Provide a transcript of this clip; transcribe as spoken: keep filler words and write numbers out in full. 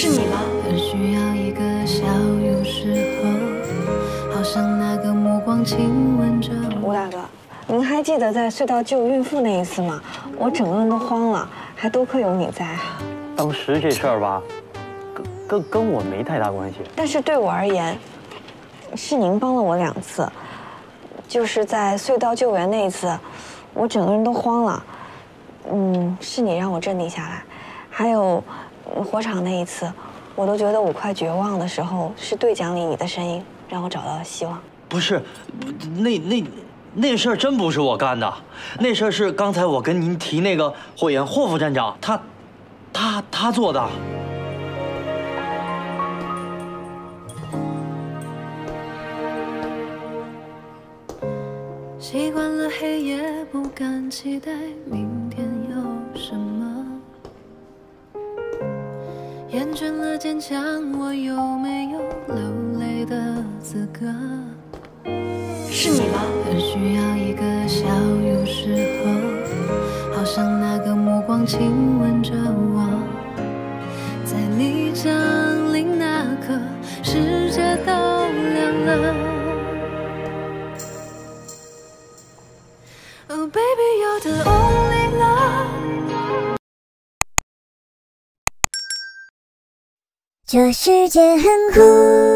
是你吗？很需要一个笑，有时候好像那个目光亲吻着我。吴大哥，您还记得在隧道救孕妇那一次吗？我整个人都慌了，还多亏有你在。当时这事儿吧，跟跟跟我没太大关系。但是对我而言，是您帮了我两次，就是在隧道救援那一次，我整个人都慌了。嗯，是你让我镇定下来，还有。 火场那一次，我都觉得我快绝望的时候，是队长里你的声音让我找到了希望。不是，那那那事儿真不是我干的，那事儿是刚才我跟您提那个火焰霍副站长，他他他做的。习惯了黑夜，不敢期待明天有什么。 厌倦了坚强，我有没有流泪的资格？是你吗？很需要一个笑，有时候好像那个目光亲吻着我，在你降临那刻，世界都亮了。Oh baby, you're the only love. 这世界很酷。